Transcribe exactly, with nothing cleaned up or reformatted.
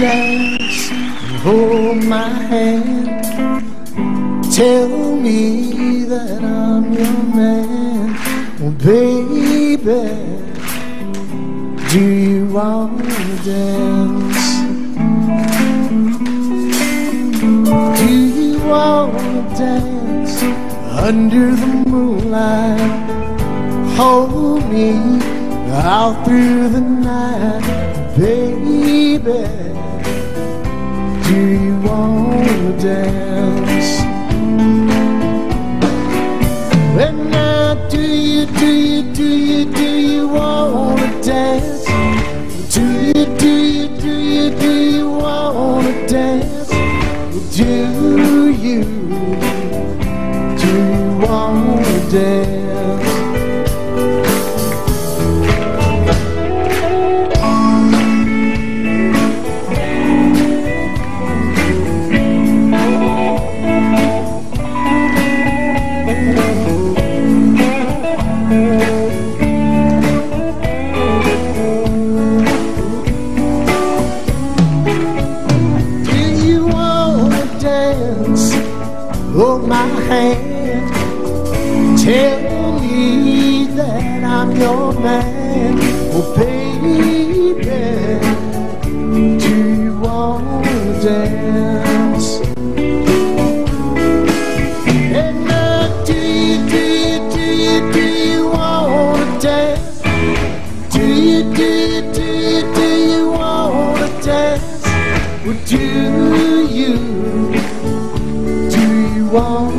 dance and hold my hand. Tell me that I'm your man. Oh baby, do you want to dance? Do you want to dance under the moonlight? Hold me out through the night. Baby, do you want to dance? Well now, do you, do you, do you, do you want to dance? Do you, do you, do you, do you want to dance? Do you, do you want to dance? Hold my hand, tell me that I'm your man. Oh baby, do you want to dance? And now, do you, do you, do you, do you want to dance? Do you, do you, do you, do you want to dance? Well, do you? Wow.